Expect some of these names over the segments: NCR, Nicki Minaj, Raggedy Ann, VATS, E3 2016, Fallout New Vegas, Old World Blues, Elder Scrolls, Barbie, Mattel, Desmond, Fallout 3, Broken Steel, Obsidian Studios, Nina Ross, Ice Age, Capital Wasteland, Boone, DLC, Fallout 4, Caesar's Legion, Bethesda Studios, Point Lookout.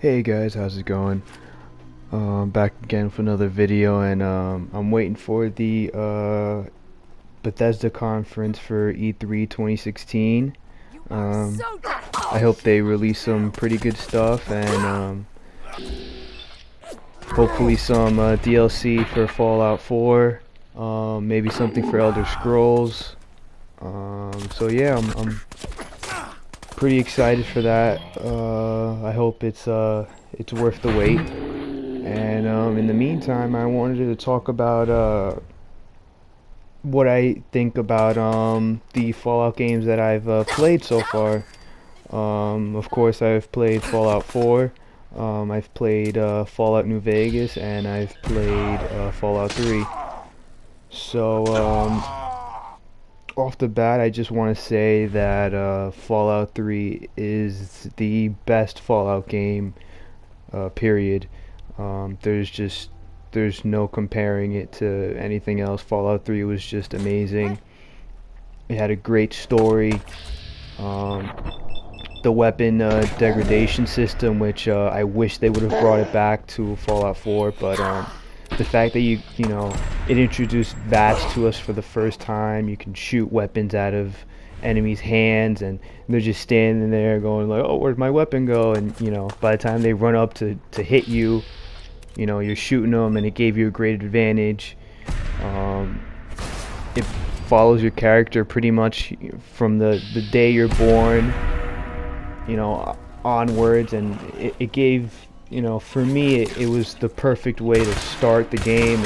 Hey guys, how's it going? Back again for another video, and I'm waiting for the Bethesda conference for E3 2016. I hope they release some pretty good stuff, and hopefully some DLC for Fallout 4, maybe something for Elder Scrolls. So yeah, I'm pretty excited for that. I hope it's worth the wait. And in the meantime, I wanted to talk about what I think about the Fallout games that I've played so far. Of course, I've played Fallout 4, I've played Fallout New Vegas, and I've played Fallout 3. So off the bat, I just want to say that Fallout 3 is the best Fallout game, period. There's no comparing it to anything else. Fallout 3 was just amazing. It had a great story. The weapon degradation system, which I wish they would have brought it back to Fallout 4, but the fact that you know, it introduced VATS to us for the first time. You can shoot weapons out of enemies' hands, and they're just standing there going like, "Oh, where'd my weapon go?" And you know, by the time they run up to hit you, you know, you're shooting them, and it gave you a great advantage. It follows your character pretty much from the day you're born, you know, onwards, and it gave, you know, for me, it was the perfect way to start the game.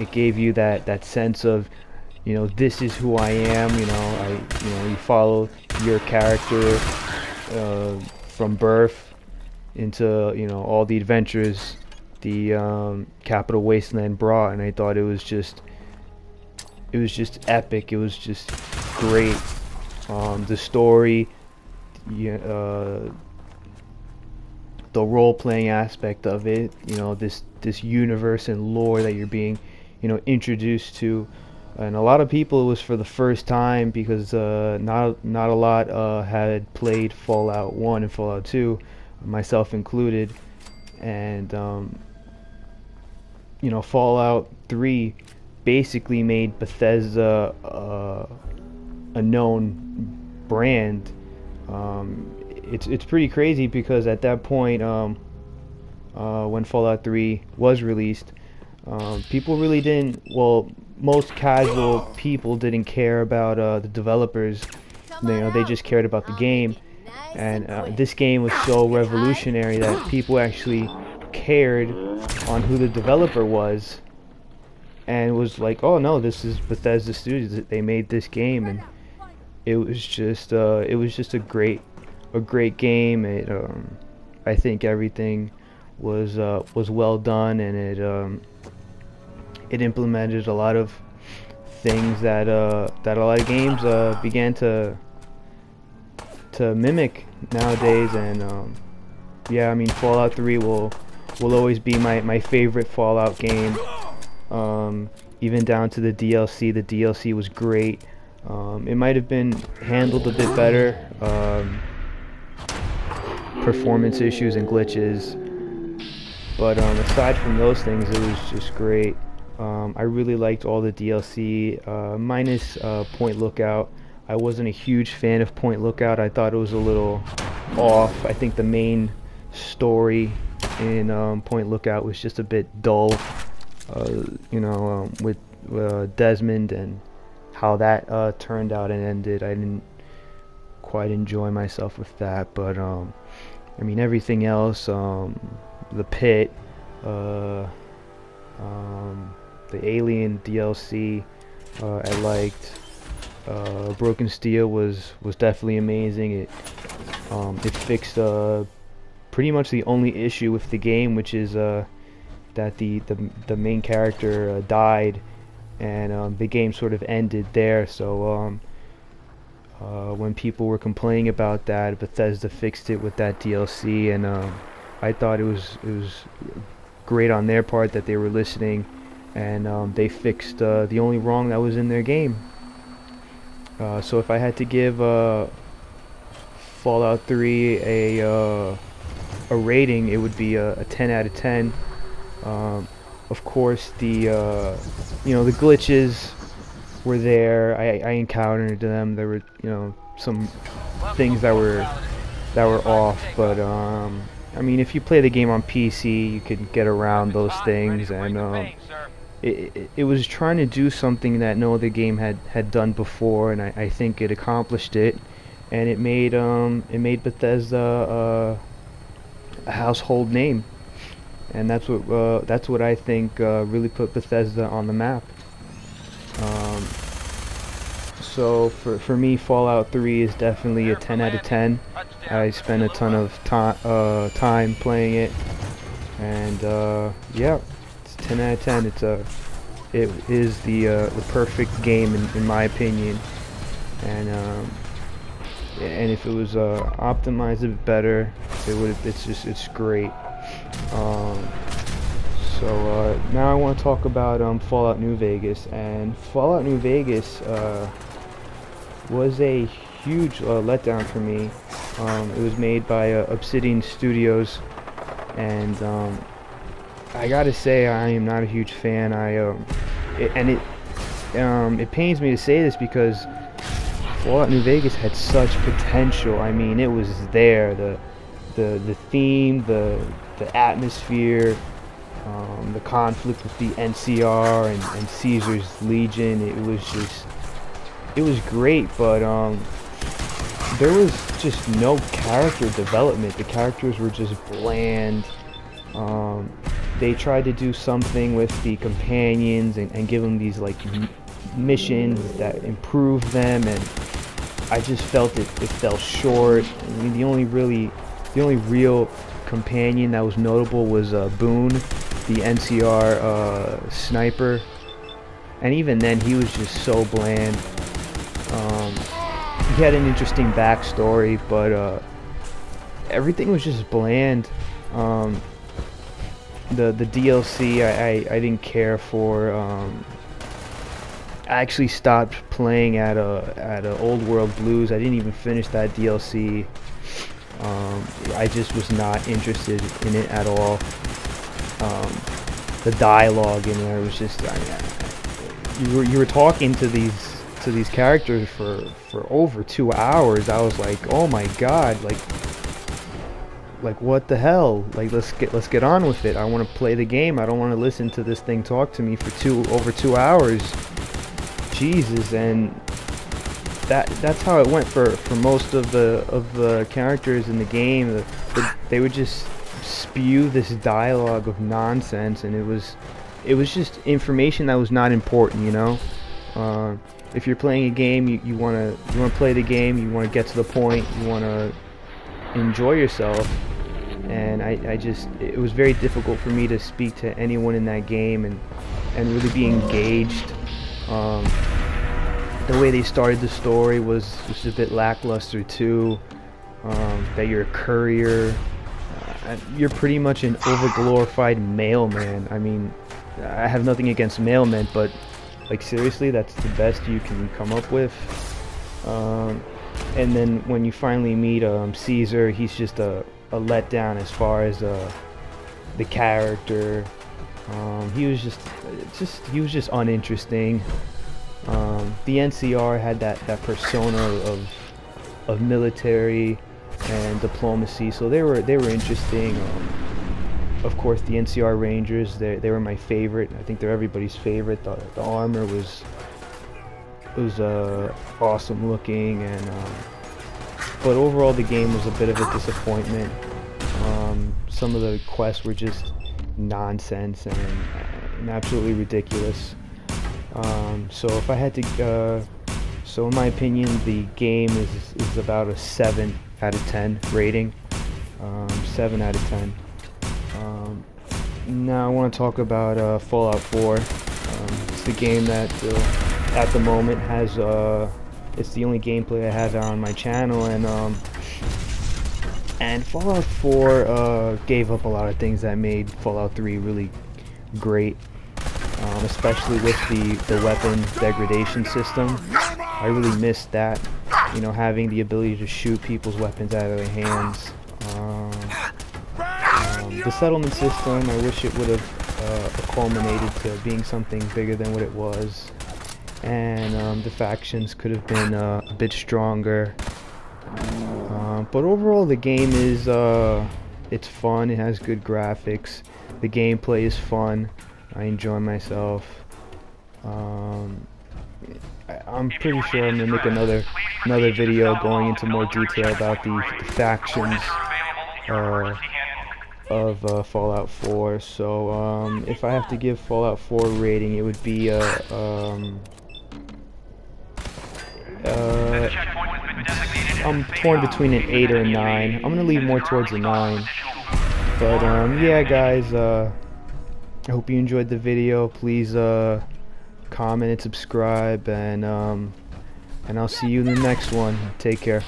It gave you that sense of, you know, this is who I am. You know, you follow your character from birth into, you know, all the adventures the Capital Wasteland brought, and I thought it was just epic. It was just great. The story, the role-playing aspect of it, you know, this universe and lore that you're being, you know, introduced to, and a lot of people, it was for the first time, because not a lot had played Fallout 1 and Fallout 2, myself included. And you know, Fallout 3 basically made Bethesda a known brand. It's pretty crazy, because at that point, when Fallout 3 was released, people really didn't, well, most casual people didn't care about the developers. You know, they just cared about the game, and this game was so revolutionary that people actually cared on who the developer was, and was like, "Oh no, this is Bethesda Studios. They made this game," and it was just a great game. It, I think everything was well done, and it implemented a lot of things that that a lot of games began to mimic nowadays. And yeah, I mean, Fallout 3 will always be my favorite Fallout game, even down to the DLC. The DLC was great. It might have been handled a bit better. Performance issues and glitches, but aside from those things, it was just great. I really liked all the DLC, minus Point Lookout. I wasn't a huge fan of Point Lookout. I thought it was a little off. I think the main story in Point Lookout was just a bit dull, you know, with Desmond and how that turned out and ended. I didn't quite enjoy myself with that, but I mean, everything else, the Pit, the Alien DLC, I liked. Broken Steel was definitely amazing. It fixed pretty much the only issue with the game, which is that the main character died, and the game sort of ended there. So when people were complaining about that, Bethesda fixed it with that DLC, and I thought it was great on their part that they were listening, and they fixed the only wrong that was in their game. So if I had to give Fallout 3 a a rating, it would be a 10 out of 10. Of course, the you know, the glitches were there. I encountered them. There were, you know, some things that were off, but I mean, if you play the game on PC, you could get around those things, and it was trying to do something that no other game had done before, and I think it accomplished it, and it made Bethesda a household name, and that's what I think really put Bethesda on the map. So for me, Fallout 3 is definitely a 10 out of 10. I spent a ton of time playing it, and yeah, it's 10 out of 10. It is the perfect game in my opinion, and if it was optimized a bit better, it's great. So now I want to talk about Fallout New Vegas, and Fallout New Vegas was a huge letdown for me. It was made by Obsidian Studios, and I gotta say, I am not a huge fan. It pains me to say this, because Fallout New Vegas had such potential. I mean, it was there, the theme, the atmosphere, the conflict with the NCR and Caesar's Legion. It was great, but there was just no character development. The characters were just bland. They tried to do something with the companions and give them these like missions that improve them, and I just felt it fell short. I mean, the only real companion that was notable was Boone, the NCR sniper, and even then he was just so bland. He had an interesting backstory, but everything was just bland. The DLC I didn't care for. I actually stopped playing at Old World Blues. I didn't even finish that DLC. I just was not interested in it at all. The dialogue in there was just, you were talking to these characters for over 2 hours. I was like, oh my god, like what the hell? Like, let's get on with it. I want to play the game. I don't want to listen to this thing talk to me for over two hours. Jesus. And that's how it went for most of the characters in the game. They would just spew this dialogue of nonsense, and it was just information that was not important, you know. If you're playing a game, you want to play the game, you want to get to the point, you want to enjoy yourself, and it was very difficult for me to speak to anyone in that game and really be engaged. The way they started the story was just a bit lackluster too. That you're a courier, you're pretty much an overglorified mailman. I mean, I have nothing against mailmen, but like, seriously, that's the best you can come up with. And then when you finally meet Caesar, he's just a letdown as far as the character. He was just uninteresting. The NCR had that persona of military and diplomacy, so they were interesting. Of course, the NCR Rangers, they were my favorite. I think they're everybody's favorite. The armor was awesome looking, and but overall the game was a bit of a disappointment. Some of the quests were just nonsense and absolutely ridiculous. So if I had to, so in my opinion, the game is about a 7 out of 10 rating. 7 out of 10. Now I want to talk about Fallout 4. It's the game that at the moment has, it's the only gameplay I have on my channel, and Fallout 4 gave up a lot of things that made Fallout 3 really great, especially with the weapon degradation system. I really missed that, you know, having the ability to shoot people's weapons out of their hands. the settlement system, I wish it would have culminated to being something bigger than what it was. And the factions could have been a bit stronger. But overall, the game is it's fun. It has good graphics. The gameplay is fun. I enjoy myself. I'm pretty sure I'm gonna make another video going into more detail about the factions of Fallout 4. So if I have to give Fallout 4 a rating, it would be I'm torn between an 8 or a 9. I'm gonna lean more towards a 9. But yeah, guys, I hope you enjoyed the video. Please comment and subscribe, and I'll see you in the next one. Take care.